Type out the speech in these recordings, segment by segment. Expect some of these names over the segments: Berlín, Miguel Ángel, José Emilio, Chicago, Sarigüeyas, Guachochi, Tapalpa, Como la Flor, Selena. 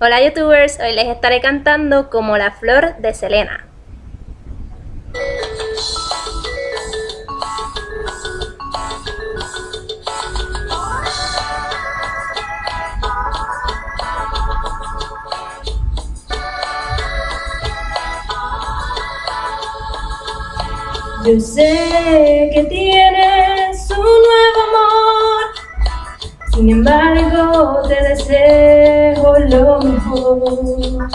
Hola youtubers, hoy les estaré cantando Como la Flor de Selena. Yo sé que tienes un nuevo amor, sin embargo te deseo lo mejor.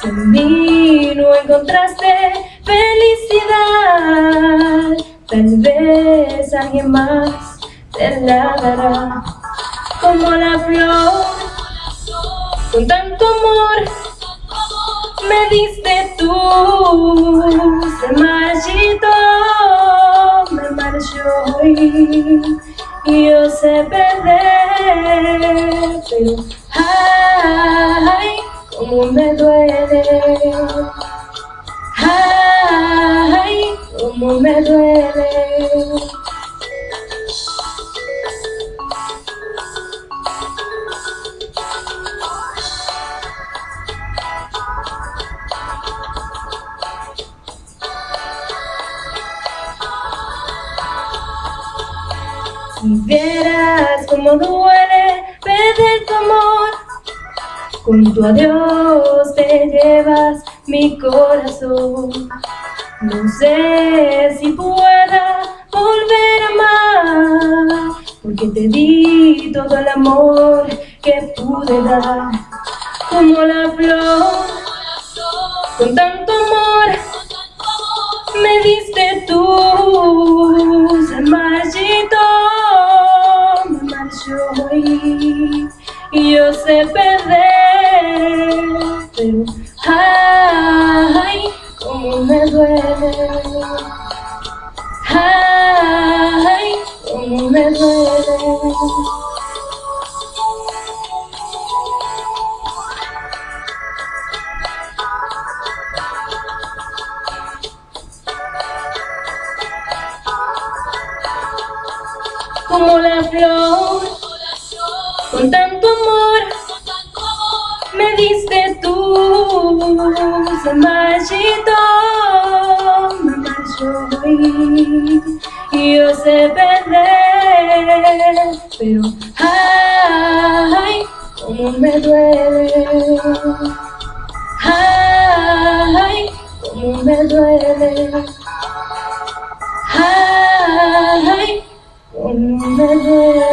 Si en mí no encontraste felicidad, tal vez alguien más te la dará. Como la flor, con tanto amor me diste tú, se marchitó, me marchó y yo sé perder, pero ay, cómo me duele, ay, cómo me duele. Si vieras cómo duele perder tu amor, con tu adiós te llevas mi corazón. No sé si pueda volver a amar, porque te di todo el amor que pude dar. Como la flor, con tanto amor me diste tú, se marchitó, y yo sé perder, pero ay, cómo me duele, ay, cómo me duele. Como la flor, con tanto amor me diste tú, se marchitó, me marchó y yo sé perder, pero ay, cómo me duele, ay, cómo me duele, ay, cómo me duele.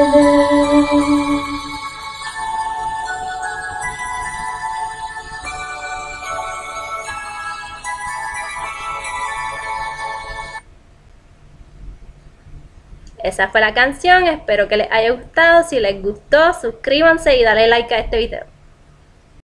Esa fue la canción, espero que les haya gustado. Si les gustó, suscríbanse y dale like a este video.